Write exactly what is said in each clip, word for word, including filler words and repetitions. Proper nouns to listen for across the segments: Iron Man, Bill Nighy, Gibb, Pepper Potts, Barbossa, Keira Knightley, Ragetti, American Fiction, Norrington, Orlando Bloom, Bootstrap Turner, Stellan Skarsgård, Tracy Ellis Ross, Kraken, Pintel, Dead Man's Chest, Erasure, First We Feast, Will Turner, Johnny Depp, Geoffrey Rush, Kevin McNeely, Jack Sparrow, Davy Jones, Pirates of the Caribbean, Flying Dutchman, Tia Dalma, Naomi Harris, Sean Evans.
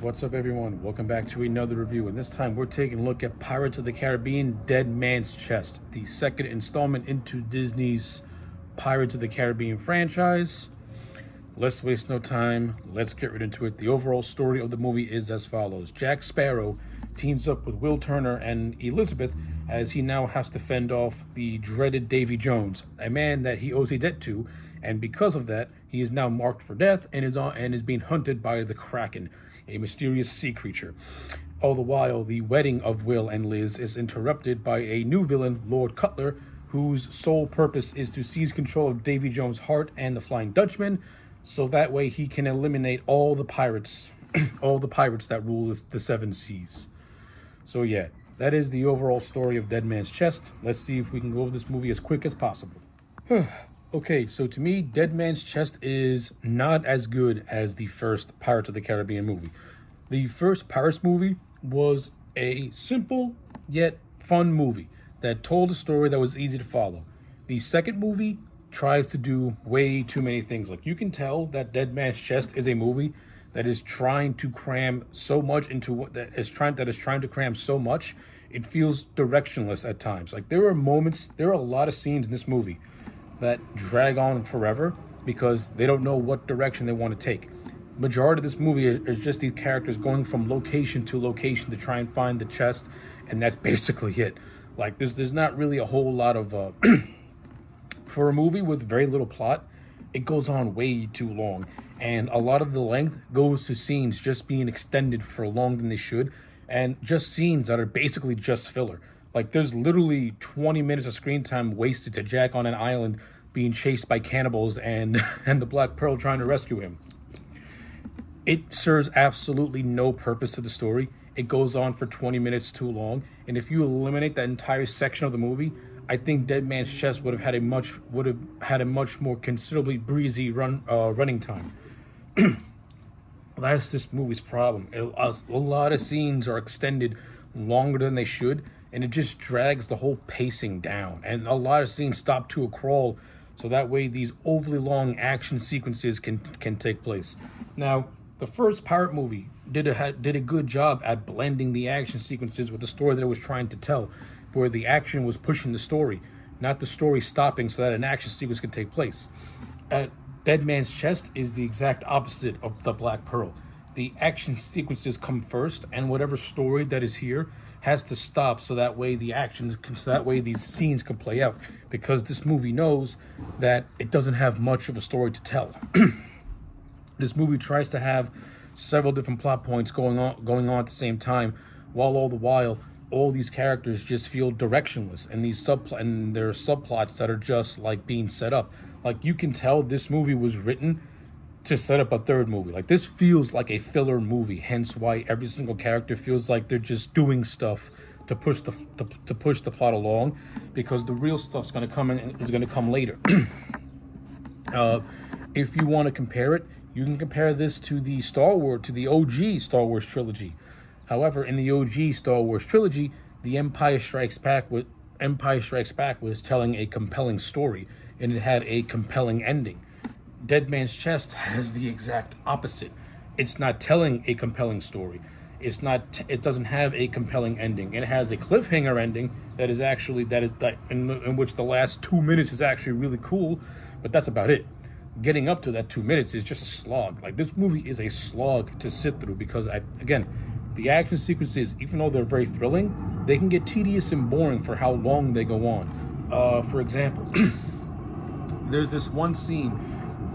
What's up, everyone? Welcome back to another review, and this time we're taking a look at Pirates of the Caribbean Dead Man's Chest, the second installment into Disney's Pirates of the Caribbean franchise. Let's waste no time. Let's get right into it. The overall story of the movie is as follows. Jack Sparrow teams up with Will Turner and Elizabeth as he now has to fend off the dreaded Davy Jones, a man that he owes a debt to, and because of that, he is now marked for death and is on, and is being hunted by the Kraken, a mysterious sea creature. All the while, the wedding of Will and Liz is interrupted by a new villain, Lord Cutler, whose sole purpose is to seize control of Davy Jones' heart and the Flying Dutchman, so that way he can eliminate all the pirates, all the pirates that rule the seven seas. So yeah, that is the overall story of Dead Man's Chest. Let's see if we can go over this movie as quick as possible. Okay, so to me, Dead Man's Chest is not as good as the first Pirates of the Caribbean movie. The first Pirates movie was a simple yet fun movie that told a story that was easy to follow. The second movie tries to do way too many things. Like, you can tell that Dead Man's Chest is a movie that is trying to cram so much into what that is trying that is trying to cram so much, it feels directionless at times. Like, there are moments, there are a lot of scenes in this movie that drag on forever because they don't know what direction they want to take. Majority of this movie is, is just these characters going from location to location to try and find the chest, and that's basically it. Like, there's there's not really a whole lot of uh for a movie with very little plot, it goes on way too long, and a lot of the length goes to scenes just being extended for longer than they should, and just scenes that are basically just filler. Like, there's literally twenty minutes of screen time wasted to Jack on an island being chased by cannibals and, and the Black Pearl trying to rescue him. It serves absolutely no purpose to the story. It goes on for twenty minutes too long. And if you eliminate that entire section of the movie, I think Dead Man's Chest would have had a much would have had a much more considerably breezy run uh, running time. That's this movie's problem. It, a, a lot of scenes are extended longer than they should, and it just drags the whole pacing down. And a lot of scenes stop to a crawl, so that way these overly long action sequences can can take place. Now, the first pirate movie did a did a good job at blending the action sequences with the story that it was trying to tell, where the action was pushing the story, not the story stopping so that an action sequence could take place. Uh, Dead Man's Chest is the exact opposite of The Black Pearl. The action sequences come first, and whatever story that is here has to stop so that way the actions can, so that way these scenes can play out, because this movie knows that it doesn't have much of a story to tell. This movie tries to have several different plot points going on going on at the same time, while all the while all these characters just feel directionless, and these sub and there are subplots that are just like being set up. Like, you can tell this movie was written to set up a third movie. Like, this feels like a filler movie, hence why every single character feels like they're just doing stuff to push the to, to push the plot along, because the real stuff's going to come in and is going to come later. uh, if you want to compare it, you can compare this to the Star Wars to the O G Star Wars trilogy. However, in the O G Star Wars trilogy, the Empire Strikes Back was Empire Strikes Back was telling a compelling story, and it had a compelling ending. Dead Man's Chest has the exact opposite. It's not telling a compelling story. It's not. It doesn't have a compelling ending. It has a cliffhanger ending that is actually that is that in, in which the last two minutes is actually really cool, but that's about it. Getting up to that two minutes is just a slog. Like, this movie is a slog to sit through because I again, the action sequences, even though they're very thrilling, they can get tedious and boring for how long they go on. Uh, for example, there's this one scene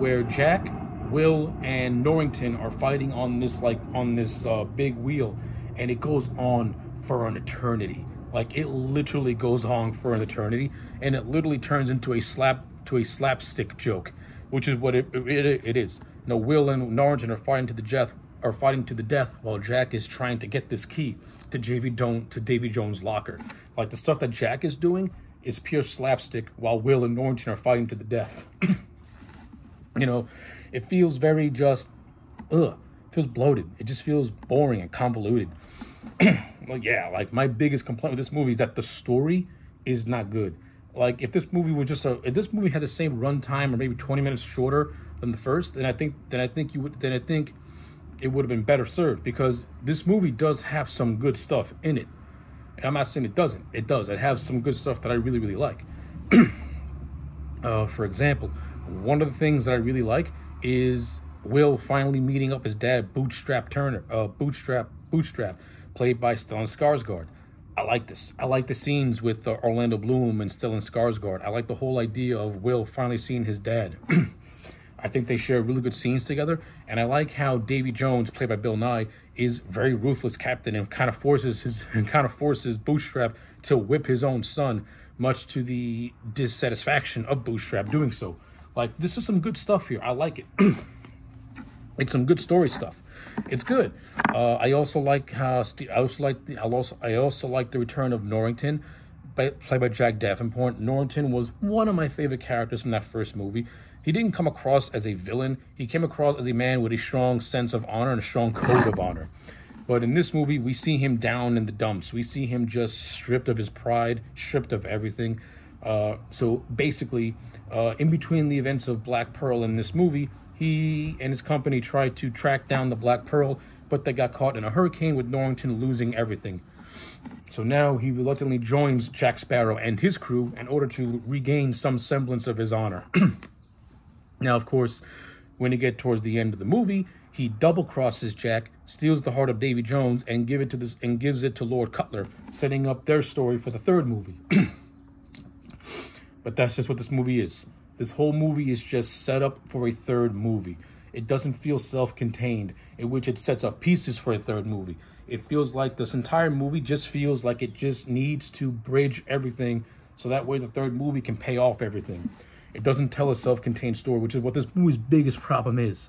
where Jack, Will, and Norrington are fighting on this like on this uh, big wheel, and it goes on for an eternity. Like, it literally goes on for an eternity, and it literally turns into a slap to a slapstick joke, which is what it it, it is. Now, Will and Norrington are fighting to the death, are fighting to the death, while Jack is trying to get this key to Davy Jones' locker. Like, the stuff that Jack is doing is pure slapstick, while Will and Norrington are fighting to the death. You know, it feels very just, ugh, it feels bloated. It just feels boring and convoluted. Well, yeah, like, my biggest complaint with this movie is that the story is not good. Like, if this movie was just a, if this movie had the same runtime or maybe twenty minutes shorter than the first, then I think, then I think you would, then I think it would have been better served, because this movie does have some good stuff in it. And I'm not saying it doesn't. It does. It has some good stuff that I really, really like. uh, for example, one of the things that I really like is Will finally meeting up his dad, Bootstrap Turner, uh, Bootstrap, Bootstrap, played by Stellan Skarsgård. I like this. I like the scenes with uh, Orlando Bloom and Stellan Skarsgård. I like the whole idea of Will finally seeing his dad. I think they share really good scenes together, and I like how Davy Jones, played by Bill Nighy, is very ruthless captain and kind of forces his and kind of forces Bootstrap to whip his own son, much to the dissatisfaction of Bootstrap doing so. Like, this is some good stuff here. I like it. It's some good story stuff. It's good. Uh, I also like how St I also like the I also I also like the return of Norrington, by, played by Jack Davenport. Norrington was one of my favorite characters from that first movie. He didn't come across as a villain. He came across as a man with a strong sense of honor and a strong code of honor. But in this movie, we see him down in the dumps. We see him just stripped of his pride, stripped of everything. Uh, so basically, uh, in between the events of Black Pearl and this movie, he and his company tried to track down the Black Pearl, but they got caught in a hurricane with Norrington losing everything. So now he reluctantly joins Jack Sparrow and his crew in order to regain some semblance of his honor. Now, of course, when you get towards the end of the movie, he double crosses Jack, steals the heart of Davy Jones, and give it to this and gives it to Lord Cutler, setting up their story for the third movie. But that's just what this movie is. This whole movie is just set up for a third movie. It doesn't feel self-contained, in which it sets up pieces for a third movie. It feels like this entire movie just feels like it just needs to bridge everything, so that way the third movie can pay off everything. It doesn't tell a self-contained story, which is what this movie's biggest problem is.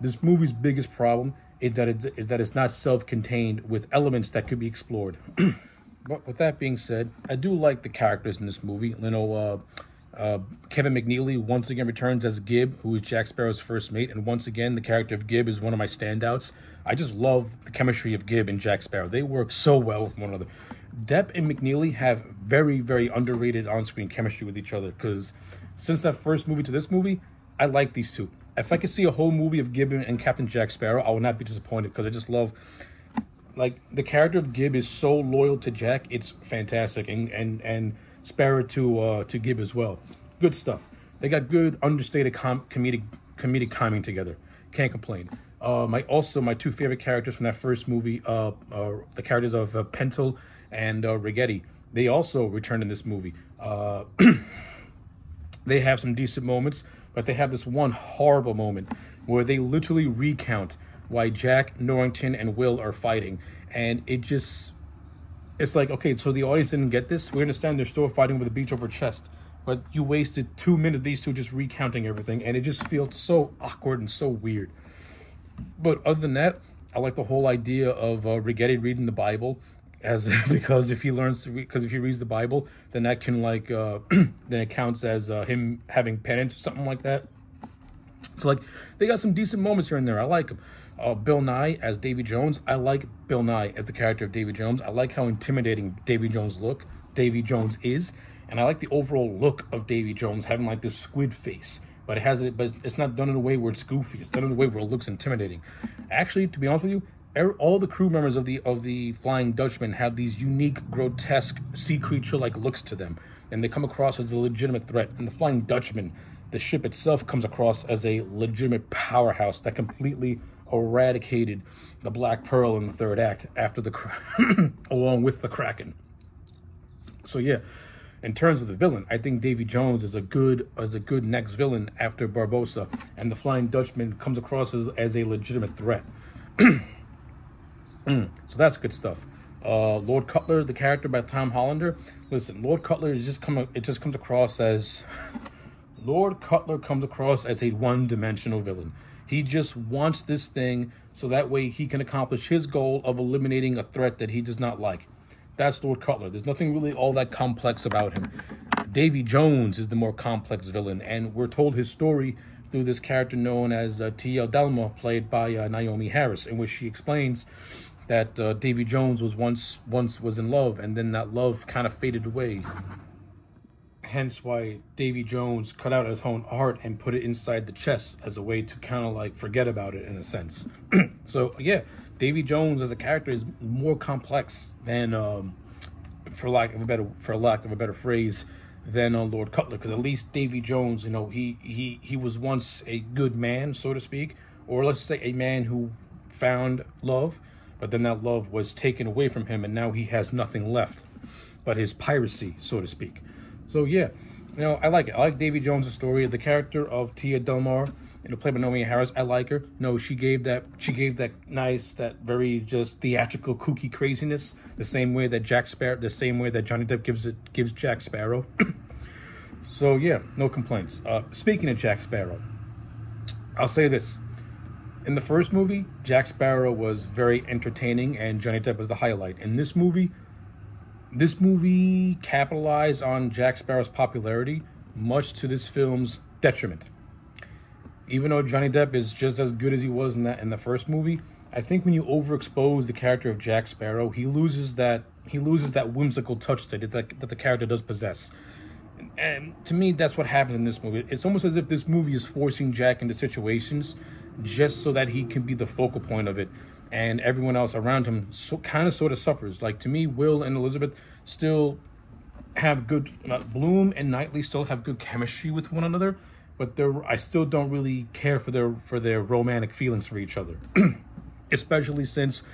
This movie's biggest problem is that it's, is that it's not self-contained with elements that could be explored. But with that being said, I do like the characters in this movie. You know, uh, Uh, Kevin McNeely once again returns as Gibb, who is Jack Sparrow's first mate, and once again the character of Gibb is one of my standouts. I just love the chemistry of Gibb and Jack Sparrow. They work so well with one another. Depp and McNeely have very, very underrated on-screen chemistry with each other, because since that first movie to this movie, I like these two. If I could see a whole movie of Gibb and Captain Jack Sparrow, I would not be disappointed, because I just love, like, the character of Gibb is so loyal to Jack, it's fantastic, and and and Sparrow to uh, to Gibb as well. Good stuff. They got good understated com comedic comedic timing together. Can't complain. Uh, my also my two favorite characters from that first movie, uh, uh, the characters of uh, Pintel and uh, Ragetti. They also returned in this movie. Uh, they have some decent moments, but they have this one horrible moment where they literally recount why Jack, Norrington, and Will are fighting, and it just. It's like, okay, so the audience didn't get this. We understand they're still fighting with a beach over chest. But you wasted two minutes, these two just recounting everything. And it just feels so awkward and so weird. But other than that, I like the whole idea of uh, Ragetti reading the Bible. as Because if he learns, to because if he reads the Bible, then that can like, uh, then it counts as uh, him having penance or something like that. So, like, they got some decent moments here and there. I like them. Uh, Bill Nighy as Davy Jones. I like Bill Nighy as the character of Davy Jones. I like how intimidating Davy Jones look. Davy Jones is. And I like the overall look of Davy Jones, having, like, this squid face. But it has it, but it's not done in a way where it's goofy. It's done in a way where it looks intimidating. Actually, to be honest with you, all the crew members of the of the Flying Dutchman have these unique, grotesque, sea creature-like looks to them. And they come across as a legitimate threat. And the Flying Dutchman, the ship itself, comes across as a legitimate powerhouse that completely eradicated the Black Pearl in the third act, after the along with the Kraken. So yeah, in terms of the villain, I think Davy Jones is a good as a good next villain after Barbossa, and the Flying Dutchman comes across as, as a legitimate threat. So that's good stuff. Uh, Lord Cutler, the character by Tom Hollander. Listen, Lord Cutler is just come it just comes across as. Lord Cutler comes across as a one-dimensional villain. He just wants this thing so that way he can accomplish his goal of eliminating a threat that he does not like. That's Lord Cutler. There's nothing really all that complex about him. Davy Jones is the more complex villain, and we're told his story through this character known as uh, Tia Dalma, played by uh, Naomi Harris, in which she explains that uh, Davy Jones was once once was in love, and then that love kind of faded away. hence why Davy Jones cut out his own art and put it inside the chest as a way to kind of like forget about it in a sense. So yeah, Davy Jones as a character is more complex than, um, for lack of a better for lack of a better phrase, than uh, Lord Cutler, because at least Davy Jones, you know, he he he was once a good man, so to speak, or let's say a man who found love, but then that love was taken away from him, and now he has nothing left but his piracy, so to speak. So yeah, you know, I like it. I like Davy Jones' story. The character of Tia Dalma, you know, played by Naomi Harris, I like her. No, she gave that she gave that nice, that very just theatrical, kooky craziness, the same way that Jack Sparrow, the same way that Johnny Depp gives it gives Jack Sparrow. So yeah, no complaints. Uh, speaking of Jack Sparrow, I'll say this: in the first movie, Jack Sparrow was very entertaining, and Johnny Depp was the highlight. In this movie. This movie capitalized on Jack Sparrow's popularity, much to this film's detriment. Even though Johnny Depp is just as good as he was in that in the first movie, I think when you overexpose the character of Jack Sparrow, he loses that he loses that whimsical touch that that, that the character does possess. And, and to me, that's what happens in this movie. It's almost as if this movie is forcing Jack into situations just so that he can be the focal point of it. And everyone else around him so, kind of sort of suffers. Like, to me, Will and Elizabeth still have good... Uh, Bloom and Knightley still have good chemistry with one another, but they're, I still don't really care for their for their romantic feelings for each other. Especially since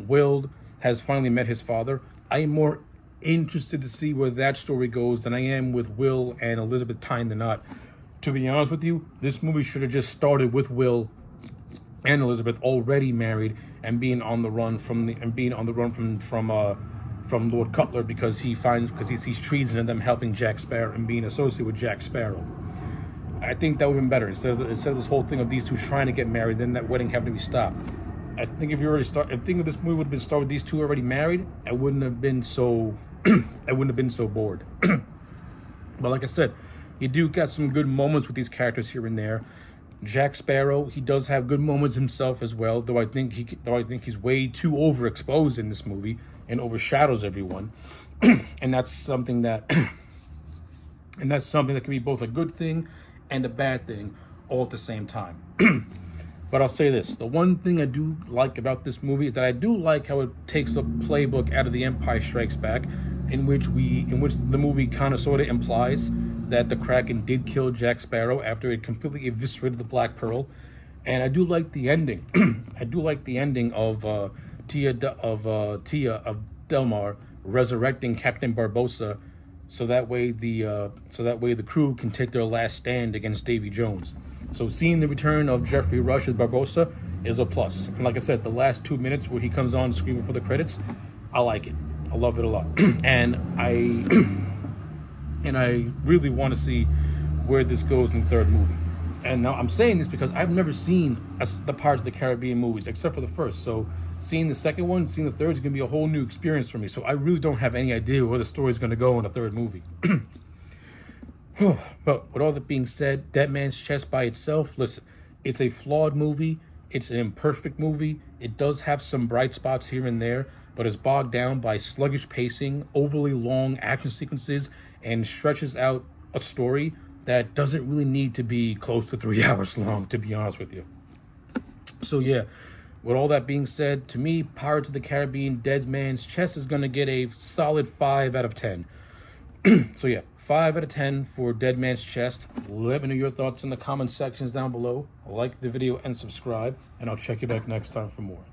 Will has finally met his father. I am more interested to see where that story goes than I am with Will and Elizabeth tying the knot. To be honest with you, this movie should have just started with Will and Elizabeth already married and being on the run from the and being on the run from from uh from Lord Cutler, because he finds because he sees treason in them helping Jack Sparrow and being associated with Jack Sparrow. I think that would have been better instead of the, instead of this whole thing of these two trying to get married, then that wedding having to be stopped. I think if you already start, I think if this movie would have been started with these two already married, I wouldn't have been so I wouldn't have been so bored. But like I said, you do got some good moments with these characters here and there. Jack Sparrow, he does have good moments himself as well, though I think he, though I think he's way too overexposed in this movie and overshadows everyone, and that's something that, and that's something that can be both a good thing and a bad thing all at the same time. But I'll say this: the one thing I do like about this movie is that I do like how it takes a playbook out of The Empire Strikes Back, in which we, in which the movie kind of sort of implies that the Kraken did kill Jack Sparrow after it completely eviscerated the Black Pearl. And I do like the ending. I do like the ending of uh, Tia De of uh, Tia of Delmar resurrecting Captain Barbossa, so that way the uh, so that way the crew can take their last stand against Davy Jones. So seeing the return of Geoffrey Rush as Barbossa is a plus. And like I said, the last two minutes where he comes on screaming for the credits, I like it. I love it a lot. and I. And I really want to see where this goes in the third movie. And now I'm saying this because I've never seen a, the Pirates of the Caribbean movies, except for the first. So seeing the second one, seeing the third is going to be a whole new experience for me. So I really don't have any idea where the story is going to go in the third movie. But with all that being said, Dead Man's Chest by itself, listen, it's a flawed movie. It's an imperfect movie. It does have some bright spots here and there, but is bogged down by sluggish pacing, overly long action sequences, and stretches out a story that doesn't really need to be close to three hours long, to be honest with you. So yeah, with all that being said, to me, Pirates of the Caribbean Dead Man's Chest is going to get a solid five out of ten. So yeah, five out of ten for Dead Man's Chest. Let me know your thoughts in the comment sections down below. Like the video and subscribe, and I'll check you back next time for more.